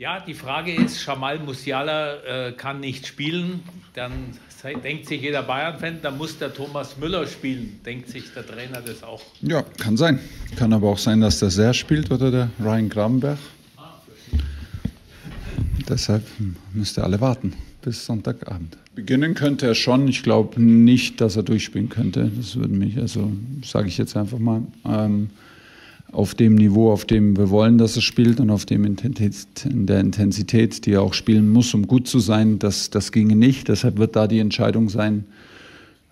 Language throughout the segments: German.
Ja, die Frage ist, Jamal Musiala kann nicht spielen, dann denkt sich jeder Bayern-Fan, dann muss der Thomas Müller spielen, denkt sich der Trainer das auch. Ja, kann sein. Kann aber auch sein, dass der Serge spielt oder der Ryan Gravenberch. Deshalb müsst ihr alle warten bis Sonntagabend. Beginnen könnte er schon. Ich glaube nicht, dass er durchspielen könnte. Das würde mich, also sage ich jetzt einfach mal, auf dem Niveau, auf dem wir wollen, dass er spielt und auf dem Intensität, die er auch spielen muss, um gut zu sein, das ginge nicht. Deshalb wird da die Entscheidung sein,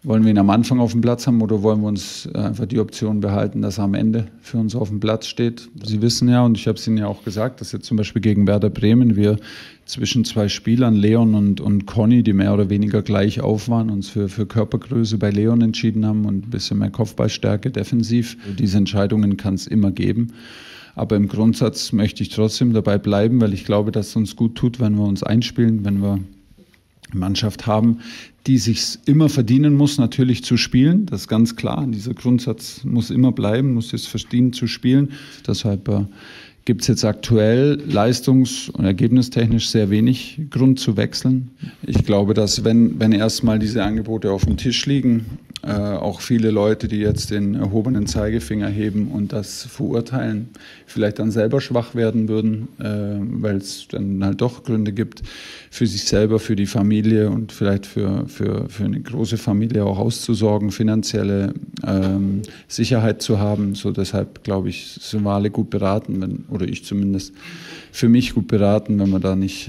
wollen wir ihn am Anfang auf dem Platz haben oder wollen wir uns einfach die Option behalten, dass er am Ende für uns auf dem Platz steht. Sie wissen ja, und ich habe es Ihnen ja auch gesagt, dass jetzt zum Beispiel gegen Werder Bremen wir zwischen zwei Spielern, Leon und Conny, die mehr oder weniger gleich auf waren, uns für Körpergröße bei Leon entschieden haben und ein bisschen mehr Kopfballstärke defensiv. Diese Entscheidungen kann es immer geben. Aber im Grundsatz möchte ich trotzdem dabei bleiben, weil ich glaube, dass es uns gut tut, wenn wir uns einspielen, wenn wir Mannschaft haben, die sich immer verdienen muss, natürlich zu spielen. Das ist ganz klar. Dieser Grundsatz muss immer bleiben, muss es verdienen zu spielen. Deshalb gibt es jetzt aktuell leistungs- und ergebnistechnisch sehr wenig Grund zu wechseln. Ich glaube, dass wenn erstmal diese Angebote auf dem Tisch liegen, auch viele Leute, die jetzt den erhobenen Zeigefinger heben und das verurteilen, vielleicht dann selber schwach werden würden, weil es dann halt doch Gründe gibt, für sich selber, für die Familie und vielleicht für eine große Familie auch auszusorgen, finanzielle Sicherheit zu haben. So, deshalb glaube ich, sind wir alle gut beraten, oder ich zumindest für mich gut beraten, wenn wir da nicht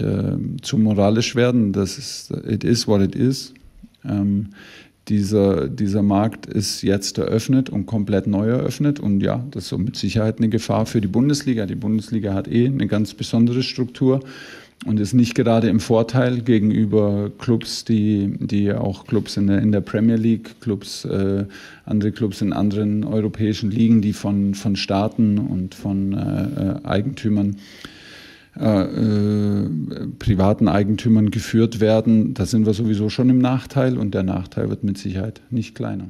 zu moralisch werden. Das ist, it is what it is. Dieser Markt ist jetzt eröffnet und komplett neu eröffnet. Und ja, das ist so mit Sicherheit eine Gefahr für die Bundesliga. Die Bundesliga hat eine ganz besondere Struktur und ist nicht gerade im Vorteil gegenüber Clubs, die auch Clubs in der Premier League, andere Clubs in anderen europäischen Ligen, die von Staaten und von Eigentümern, privaten Eigentümern geführt werden. Da sind wir sowieso schon im Nachteil und der Nachteil wird mit Sicherheit nicht kleiner.